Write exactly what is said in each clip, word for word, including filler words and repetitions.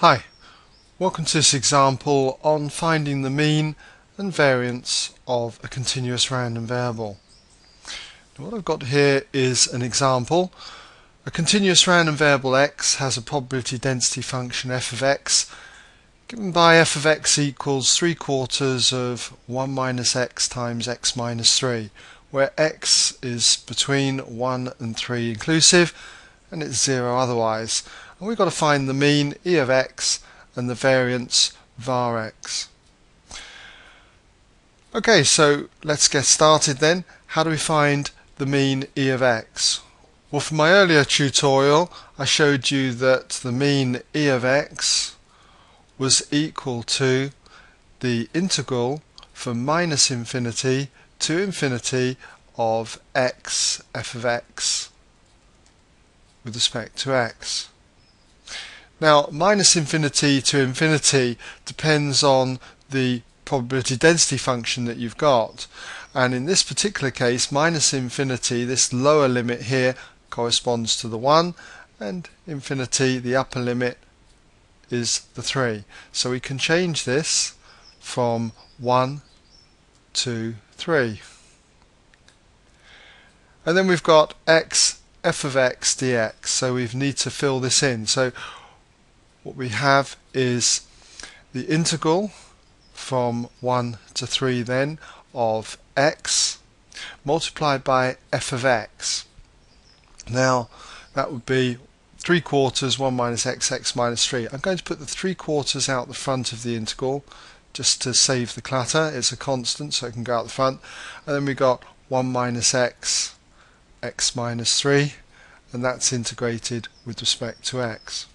Hi, welcome to this example on finding the mean and variance of a continuous random variable. Now what I've got here is an example. A continuous random variable x has a probability density function f of x given by f of x equals three quarters of one minus x times x minus three, where x is between one and three inclusive and it's zero otherwise. And we've got to find the mean E of x and the variance var x. Okay, so let's get started then. How do we find the mean E of x? Well, from my earlier tutorial I showed you that the mean E of x was equal to the integral from minus infinity to infinity of x f of x with respect to x. Now, minus infinity to infinity depends on the probability density function that you've got, and in this particular case minus infinity, this lower limit here, corresponds to the one, and infinity, the upper limit, is the three. So we can change this from one to three. And then we've got x f of x dx, so we need to fill this in. So what we have is the integral from one to three then of x multiplied by f of x. Now that would be three quarters one minus x, x minus three. I'm going to put the three quarters out the front of the integral just to save the clutter. It's a constant, so it can go out the front. And then we got one minus x, x minus three, and that's integrated with respect to x.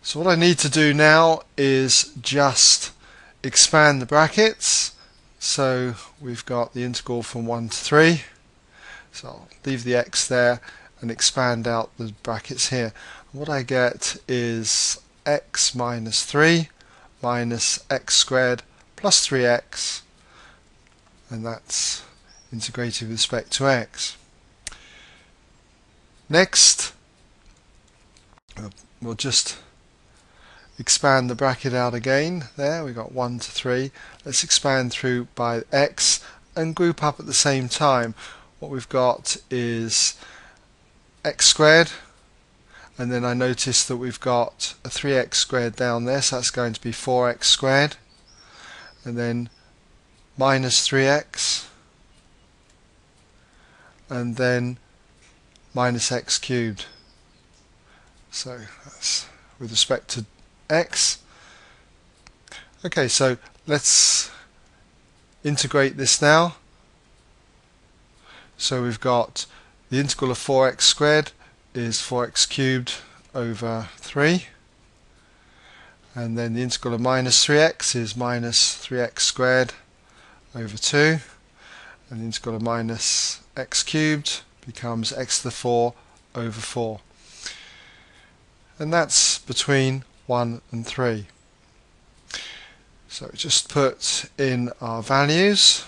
So what I need to do now is just expand the brackets. So we've got the integral from one to three. So I'll leave the x there and expand out the brackets here. And what I get is x minus three minus x squared plus three x, and that's integrated with respect to x. Next, we'll just expand the bracket out again. There we got one to three. Let's expand through by x and group up at the same time. What we've got is x squared, and then I notice that we've got a three x squared down there, so that's going to be four x squared, and then minus three x, and then minus x cubed. So that's with respect to x. Okay, so let's integrate this now. So we've got the integral of four x squared is four x cubed over three, and then the integral of minus three x is minus three x squared over two, and the integral of minus x cubed becomes x to the four over four, and that's between one and three. So just put in our values.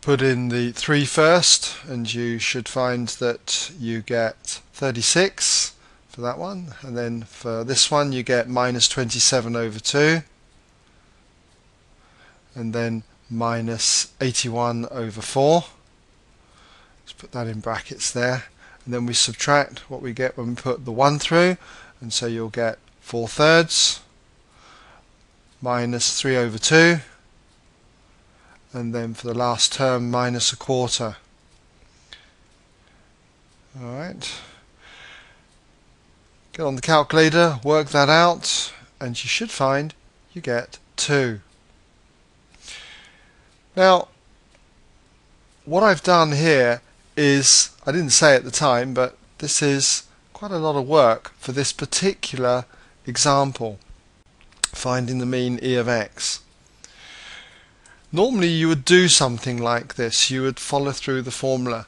Put in the three first, and you should find that you get thirty-six for that one, and then for this one you get minus twenty-seven over two, and then minus eighty-one over four. Let's put that in brackets there. And then we subtract what we get when we put the one through, and so you'll get four thirds minus three over two, and then for the last term minus a quarter. Alright, get on the calculator, work that out, and you should find you get two. Now what I've done here is, I didn't say at the time, but this is quite a lot of work for this particular example, finding the mean E of x. Normally you would do something like this. You would follow through the formula,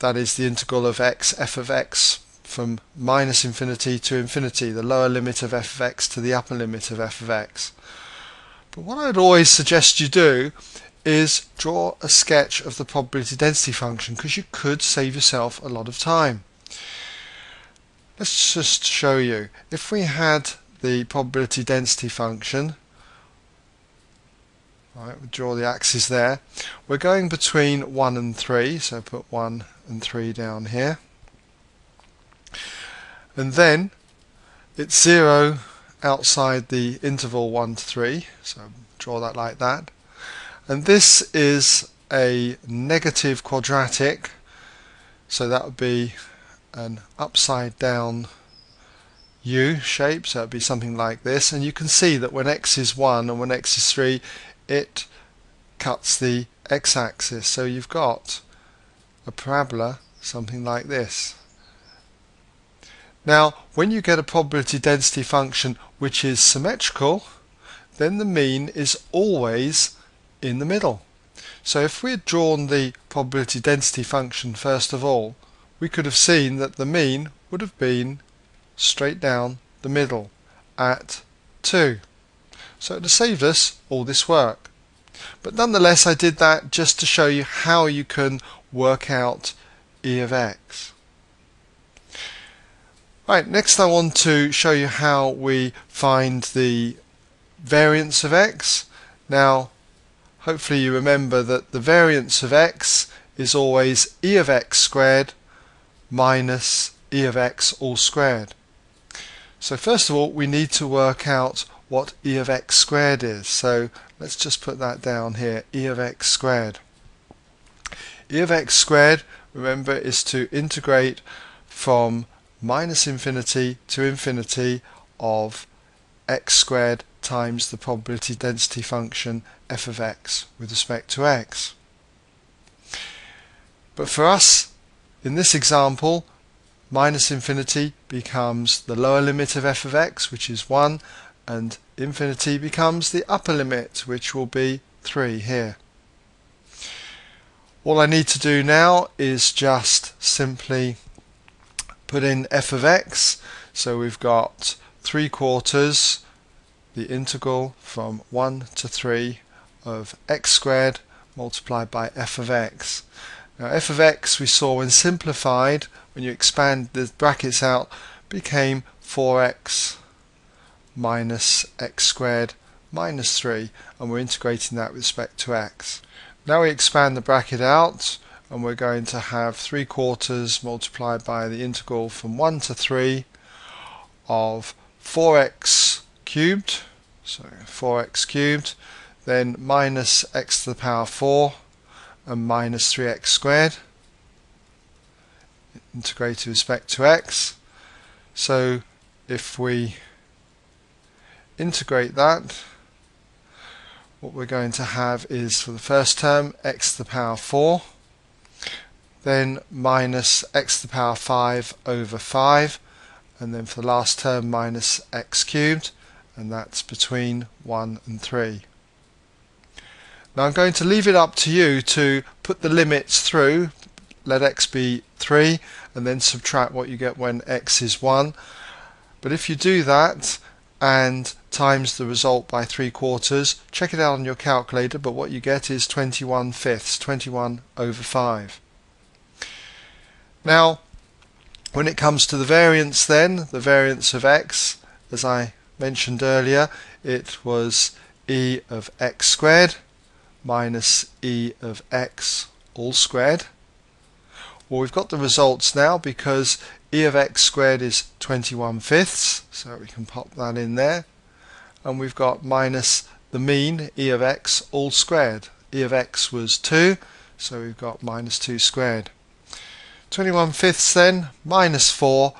that is the integral of x f of x from minus infinity to infinity, the lower limit of f of x to the upper limit of f of x. But what I would always suggest you do is draw a sketch of the probability density function, because you could save yourself a lot of time. Let's just show you. If we had the probability density function, right, we'll draw the axis there. We're going between one and three, so put one and three down here. And then it's zero outside the interval one to three, so draw that like that. And this is a negative quadratic, so that would be an upside down U shape, so it would be something like this. And you can see that when x is one and when x is three, it cuts the x-axis, so you've got a parabola something like this. Now when you get a probability density function which is symmetrical, then the mean is always in the middle. So if we had drawn the probability density function first of all, we could have seen that the mean would have been straight down the middle at two. So it has saved us all this work. But nonetheless, I did that just to show you how you can work out E of X. Right, next I want to show you how we find the variance of X. Now hopefully you remember that the variance of X is always E of X squared minus E of X all squared. So first of all we need to work out what E of X squared is. So let's just put that down here, E of X squared. E of X squared, remember, is to integrate from minus infinity to infinity of x squared times the probability density function f of x with respect to x. But for us, in this example, minus infinity becomes the lower limit of f of x, which is one, and infinity becomes the upper limit, which will be three here. All I need to do now is just simply put in f of x. So we've got three quarters, the integral from one to three of x squared multiplied by f of x. Now f of x, we saw when simplified, when you expand the brackets out, became four x minus x squared minus three, and we're integrating that with respect to x. Now we expand the bracket out and we're going to have three quarters multiplied by the integral from one to three of four x cubed, so four x cubed, then minus x to the power four and minus three x squared, integrated with respect to x. So if we integrate that, what we're going to have is, for the first term, x to the power four, then minus x to the power five over five, and then for the last term minus x cubed, and that's between one and three. Now I'm going to leave it up to you to put the limits through, let x be three, and then subtract what you get when x is one. But if you do that and times the result by three quarters, check it out on your calculator, but what you get is twenty-one fifths, twenty-one over five. Now when it comes to the variance then, the variance of x, as I mentioned earlier, it was E of x squared minus E of x all squared. Well, we've got the results now because E of x squared is twenty-one fifths, so we can pop that in there, and we've got minus the mean, E of x all squared. E of x was two, so we've got minus two squared. twenty-one fifths then minus four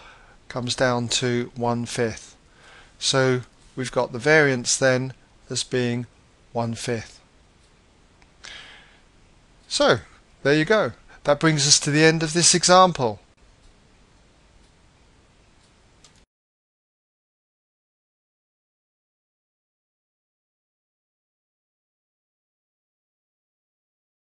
comes down to one fifth. So we've got the variance then as being one fifth. So there you go. That brings us to the end of this example.